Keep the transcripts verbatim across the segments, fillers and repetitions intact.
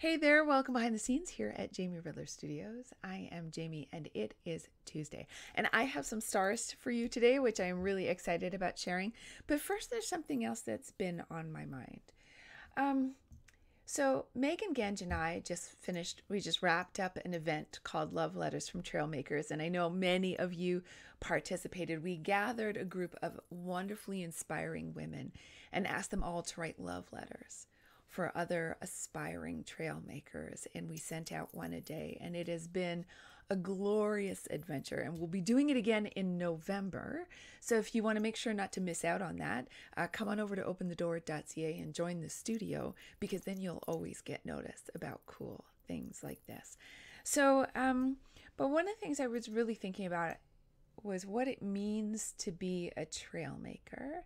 Hey there, welcome behind the scenes here at Jamie Ridler Studios. I am Jamie and it is Tuesday. And I have some stars for you today, which I am really excited about sharing. But first, there's something else that's been on my mind. Um, so Megan Ganj and I just finished, we just wrapped up an event called Love Letters from Trailmakers. And I know many of you participated. We gathered a group of wonderfully inspiring women and asked them all to write love letters for other aspiring trail makers, and we sent out one a day, and it has been a glorious adventure, and we'll be doing it again in November. So if you want to make sure not to miss out on that, uh, come on over to open the door dot c a and join the studio, because then you'll always get notice about cool things like this. So um but one of the things I was really thinking about was what it means to be a trail maker,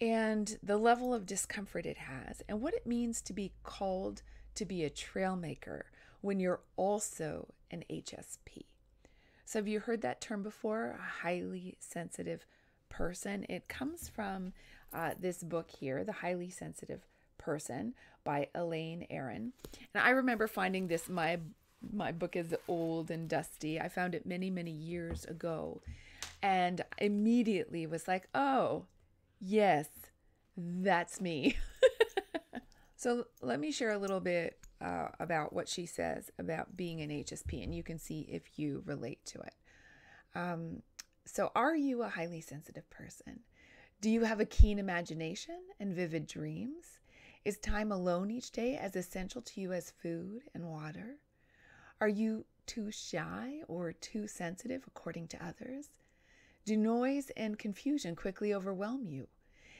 and the level of discomfort it has, and what it means to be called to be a trail maker when you're also an H S P. So have you heard that term before, a highly sensitive person? It comes from uh, this book here, The Highly Sensitive Person by Elaine Aron. And I remember finding this, my, my book is old and dusty. I found it many, many years ago, and immediately was like, oh, yes, that's me. So let me share a little bit uh, about what she says about being an H S P, and you can see if you relate to it. Um, so are you a highly sensitive person? Do you have a keen imagination and vivid dreams? Is time alone each day as essential to you as food and water? Are you too shy or too sensitive according to others? Do noise and confusion quickly overwhelm you?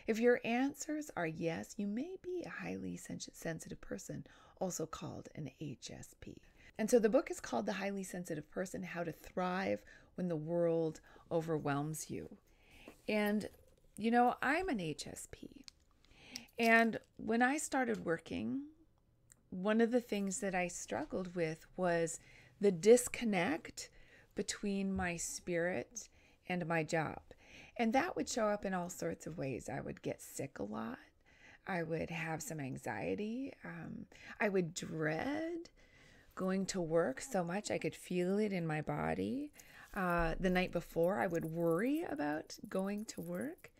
If your answers are yes, you may be a highly sensitive person, also called an H S P. And so the book is called The Highly Sensitive Person, How to Thrive When the World Overwhelms You. And, you know, I'm an H S P. And when I started working, one of the things that I struggled with was the disconnect between my spirit and my job. And that would show up in all sorts of ways. I would get sick a lot. I would have some anxiety. Um, I would dread going to work so much. I could feel it in my body. Uh, the night before, I would worry about going to work.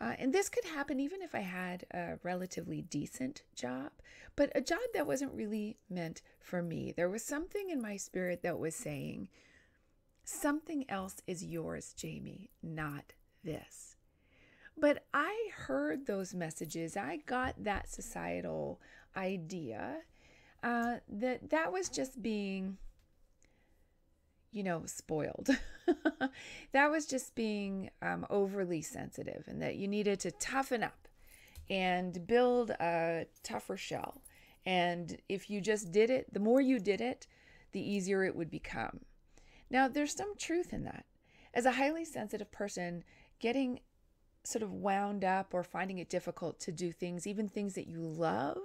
Uh, and this could happen even if I had a relatively decent job, but a job that wasn't really meant for me. There was something in my spirit that was saying, something else is yours, Jamie, not this. But I heard those messages. I got that societal idea uh, that that was just being, you know, spoiled. That was just being um, overly sensitive, and that you needed to toughen up and build a tougher shell. And if you just did it, the more you did it, the easier it would become. Now, there's some truth in that. As a highly sensitive person, getting sort of wound up or finding it difficult to do things, even things that you love,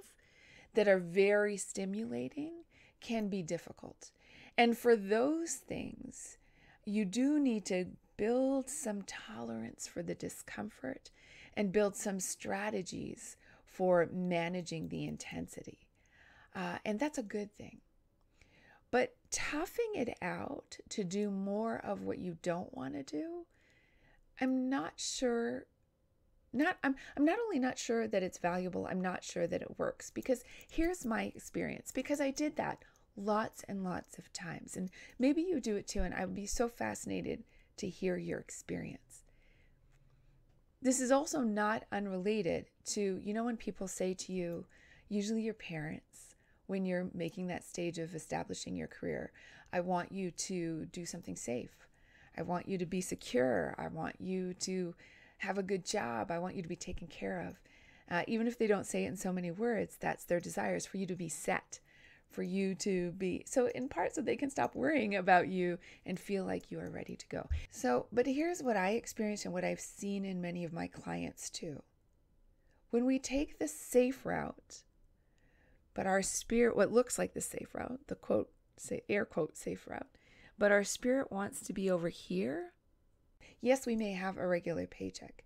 that are very stimulating, can be difficult. And for those things, you do need to build some tolerance for the discomfort and build some strategies for managing the intensity. Uh, and that's a good thing. But toughing it out to do more of what you don't want to do, I'm not sure, not, I'm, I'm not only not sure that it's valuable, I'm not sure that it works, because here's my experience, because I did that lots and lots of times, and maybe you do it too, and I would be so fascinated to hear your experience. This is also not unrelated to, you know, when people say to you, usually your parents, when you're making that stage of establishing your career, I want you to do something safe. I want you to be secure. I want you to have a good job. I want you to be taken care of. Uh, even if they don't say it in so many words, that's their desire, is for you to be set, for you to be, so in part so they can stop worrying about you and feel like you are ready to go. So, but here's what I experienced and what I've seen in many of my clients too. When we take the safe route, but our spirit, what looks like the safe route, the quote, say, air quote, safe route, but our spirit wants to be over here. Yes, we may have a regular paycheck,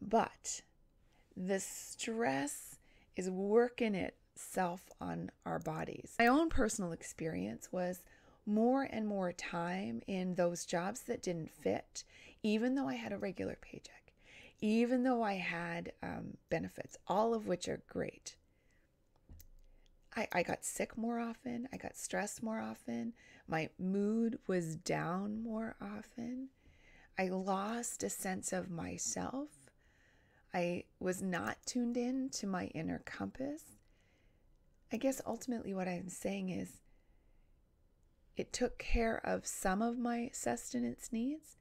but the stress is working it self on our bodies. My own personal experience was more and more time in those jobs that didn't fit, even though I had a regular paycheck, even though I had um, benefits, all of which are great. I, I got sick more often. I got stressed more often. My mood was down more often. I lost a sense of myself. I was not tuned in to my inner compass. I guess ultimately what I'm saying is it took care of some of my sustenance needs,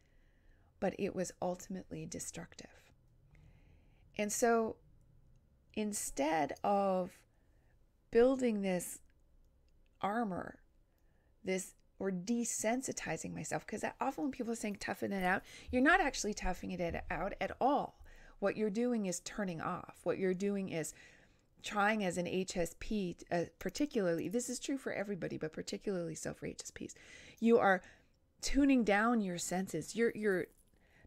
but it was ultimately destructive. And so instead of building this armor, this or desensitizing myself, because often when people are saying toughen it out, you're not actually toughing it out at all. What you're doing is turning off. What you're doing is trying as an H S P, uh, particularly, this is true for everybody, but particularly so for H S Ps, you are tuning down your senses. You're, you're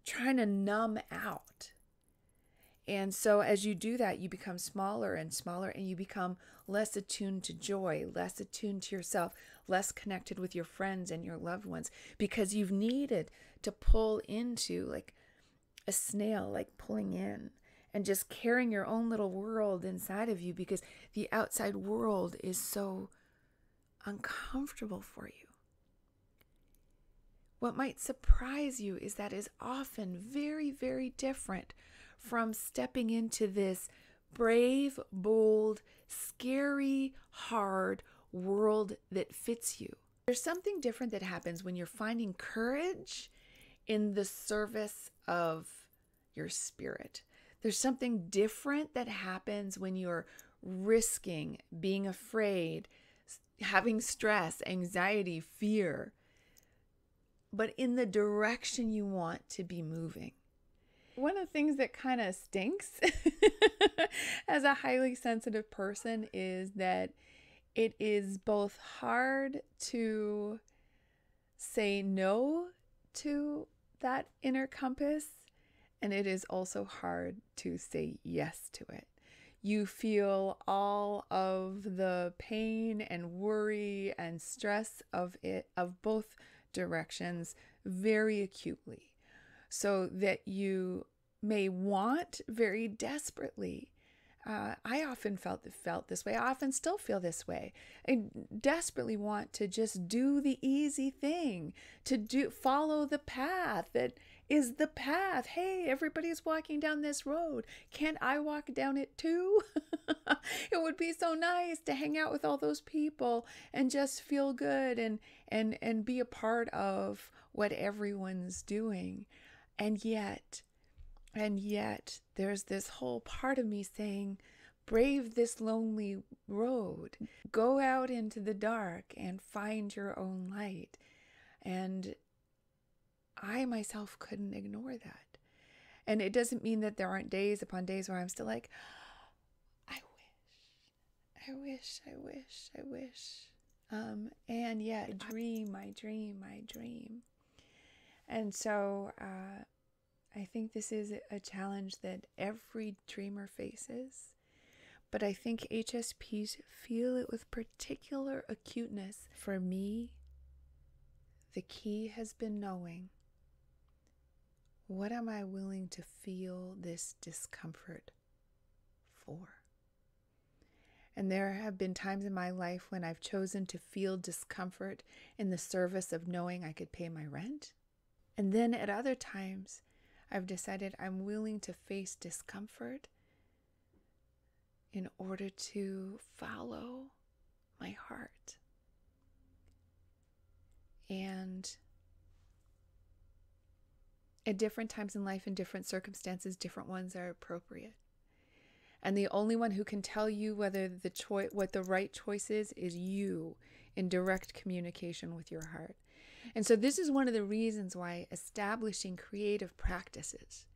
trying to numb out. And so as you do that, you become smaller and smaller, and you become less attuned to joy, less attuned to yourself, less connected with your friends and your loved ones, because you've needed to pull into like a snail, like pulling in and just carrying your own little world inside of you, because the outside world is so uncomfortable for you. What might surprise you is that is often very, very different from stepping into this brave, bold, scary, hard world that fits you. There's something different that happens when you're finding courage in the service of your spirit. There's something different that happens when you're risking, being afraid, having stress, anxiety, fear, but in the direction you want to be moving. One of the things that kind of stinks as a highly sensitive person is that it is both hard to say no to that inner compass, and it is also hard to say yes to it. You feel all of the pain and worry and stress of it, of both directions, very acutely. So that you may want very desperately. Uh, I often felt felt this way. I often still feel this way. I desperately want to just do the easy thing, to do follow the path that is the path. Hey, everybody's walking down this road. Can't I walk down it too? It would be so nice to hang out with all those people and just feel good and and and be a part of what everyone's doing. And yet, and yet, there's this whole part of me saying, brave this lonely road. Go out into the dark and find your own light. And I myself couldn't ignore that. And it doesn't mean that there aren't days upon days where I'm still like, I wish, I wish, I wish, I wish. Um, and yet, I dream, I dream, I dream. And so uh, I think this is a challenge that every dreamer faces, but I think H S Ps feel it with particular acuteness. For me, the key has been knowing, what am I willing to feel this discomfort for? And there have been times in my life when I've chosen to feel discomfort in the service of knowing I could pay my rent. And then at other times, I've decided I'm willing to face discomfort in order to follow my heart. And at different times in life, in different circumstances, different ones are appropriate. And the only one who can tell you whether the choice, what the right choice is, is you, in direct communication with your heart. And so this is one of the reasons why establishing creative practices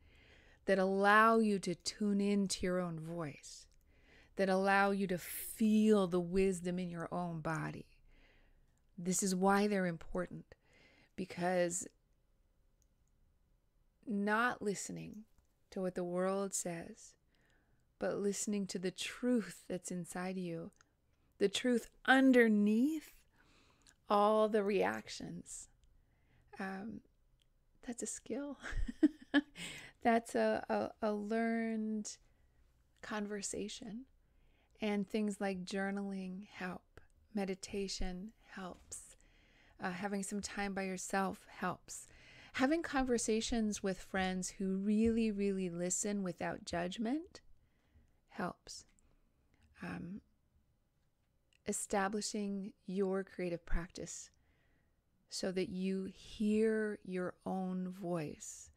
that allow you to tune into your own voice, that allow you to feel the wisdom in your own body. This is why they're important, because not listening to what the world says, but listening to the truth that's inside you the truth underneath all the reactions. Um, that's a skill. That's a, a, a learned conversation. And things like journaling help. Meditation helps. Uh, having some time by yourself helps. Having conversations with friends who really, really listen without judgment helps. Um, establishing your creative practice so that you hear your own voice.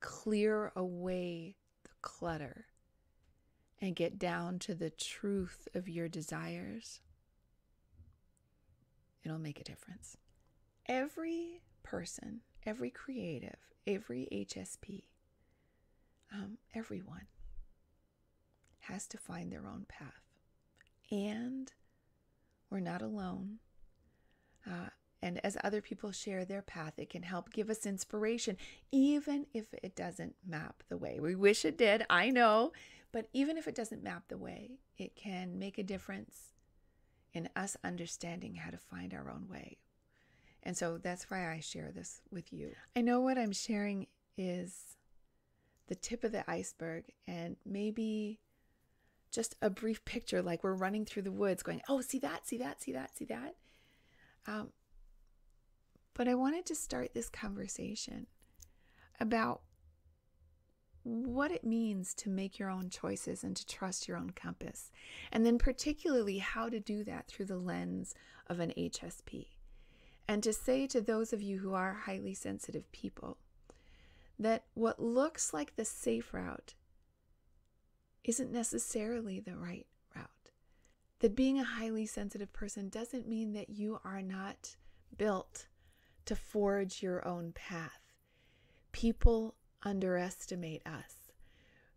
Clear away the clutter and get down to the truth of your desires. It'll make a difference. Every person, every creative, every H S P, um, everyone has to find their own path. And we're not alone. Uh, and as other people share their path, it can help give us inspiration, even if it doesn't map the way. We wish it did, I know. But even if it doesn't map the way, it can make a difference in us understanding how to find our own way. And so that's why I share this with you. I know what I'm sharing is the tip of the iceberg and maybe just a brief picture, like we're running through the woods going, oh, see that, see that, see that, see that. Um, but I wanted to start this conversation about what it means to make your own choices and to trust your own compass. And then particularly how to do that through the lens of an H S P. And to say to those of you who are highly sensitive people that what looks like the safe route isn't necessarily the right route. That being a highly sensitive person doesn't mean that you are not built to forge your own path. People underestimate us.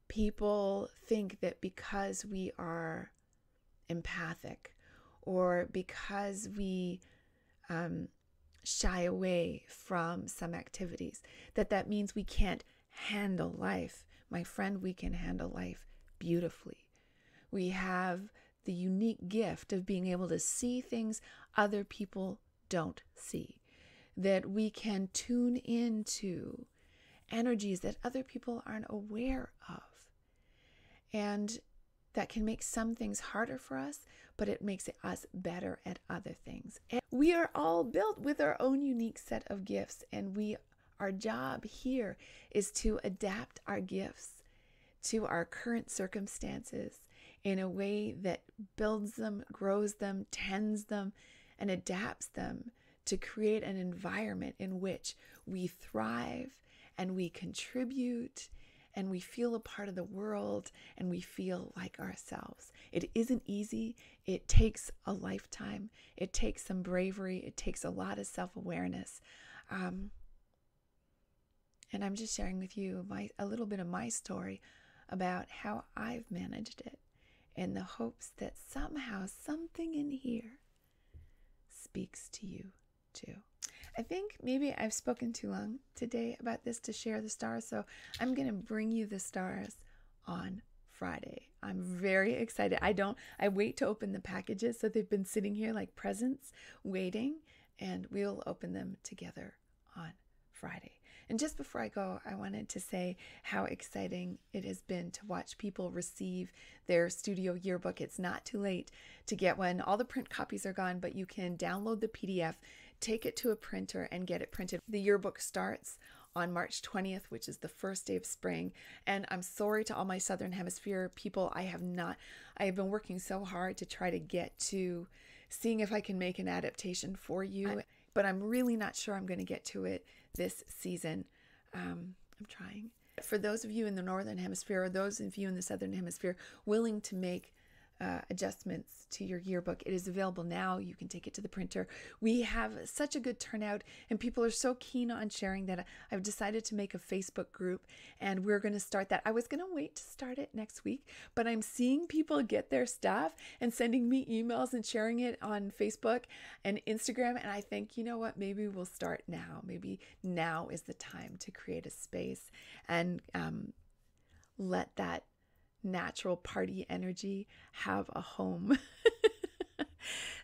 People think that because we are empathic or because we um, shy away from some activities, that that means we can't handle life. My friend, we can handle life beautifully. We have the unique gift of being able to see things other people don't see, that we can tune into energies that other people aren't aware of. And that can make some things harder for us, but it makes us better at other things. And we are all built with our own unique set of gifts, and we, our job here is to adapt our gifts to our current circumstances in a way that builds them, grows them, tends them, and adapts them to create an environment in which we thrive and we contribute and we feel a part of the world, and we feel like ourselves. It isn't easy. It takes a lifetime. It takes some bravery. It takes a lot of self-awareness. Um, and I'm just sharing with you my, a little bit of my story about how I've managed it in the hopes that somehow something in here speaks to you too. I think maybe I've spoken too long today about this to share the stars, so I'm going to bring you the stars on Friday. I'm very excited. I don't, I wait to open the packages, so they've been sitting here like presents waiting, and we'll open them together on Friday. And just before I go, I wanted to say how exciting it has been to watch people receive their studio yearbook. It's not too late to get one. All the print copies are gone, but you can download the P D F, take it to a printer, and get it printed. The yearbook starts on March twentieth, which is the first day of spring. And I'm sorry to all my Southern Hemisphere people. I have not, I have been working so hard to try to get to seeing if I can make an adaptation for you, but I'm really not sure I'm going to get to it this season. Um, I'm trying. For those of you in the Northern Hemisphere or those of you in the Southern Hemisphere willing to make Uh, adjustments to your yearbook, it is available now. You can take it to the printer. We have such a good turnout, and people are so keen on sharing that I've decided to make a Facebook group, and we're going to start that. I was going to wait to start it next week, but I'm seeing people get their stuff and sending me emails and sharing it on Facebook and Instagram, and I think, you know what, maybe we'll start now. Maybe now is the time to create a space and um, let that natural party energy have a home.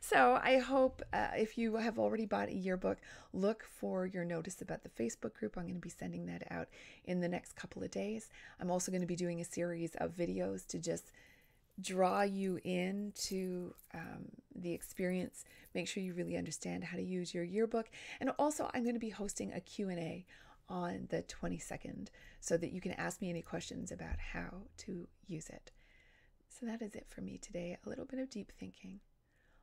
So I hope uh, if you have already bought a yearbook, look for your notice about the Facebook group. I'm going to be sending that out in the next couple of days. I'm also going to be doing a series of videos to just draw you into um, the experience. Make sure you really understand how to use your yearbook. And also I'm going to be hosting a Q and A on the twenty-second so that you can ask me any questions about how to use it. So that is it for me today. A little bit of deep thinking.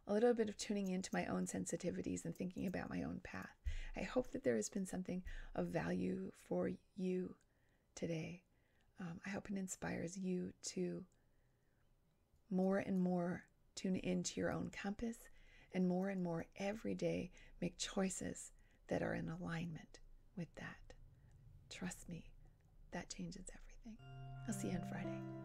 A little bit of tuning into my own sensitivities and thinking about my own path. I hope that there has been something of value for you today. Um, I hope it inspires you to more and more tune into your own compass and more and more every day make choices that are in alignment with that. Trust me, that changes everything. I'll see you on Friday.